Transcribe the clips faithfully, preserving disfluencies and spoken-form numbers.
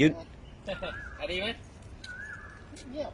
ยืดอะไรดีไหมเยี่ยม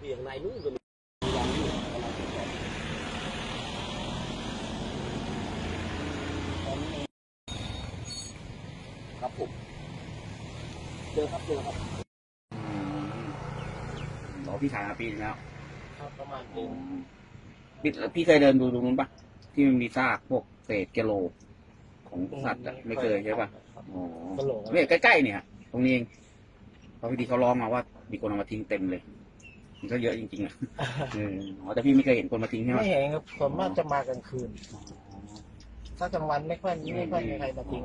เบี่ยงในนู้นก็มีอย่างนี้ครับผมเจอครับเจอครับต่อพี่ถ่ายมาปีแล้วครับประมาณปีพี่พี่เคยเดินดูตรงนู้นปะที่มันมีซากพวกเศษกะโหลกของสัตว์ไม่เคยใช่ปะอ๋อเนี่ยใกล้ๆเนี่ยตรงนี้เองพอพอดีเขาร้องมาว่ามีคนเอามาทิ้งเต็มเลยมันก็เยอะจริงๆอ่ะอ๋อแต่พี่ไม่เคยเห็นคนมาทิ้งใช่ไหมไม่เห็นครับส่วนมากจะมากลางคืนถ้ากลางวันไม่ค่อยไม่ค่อยมีใครมาทิ้ง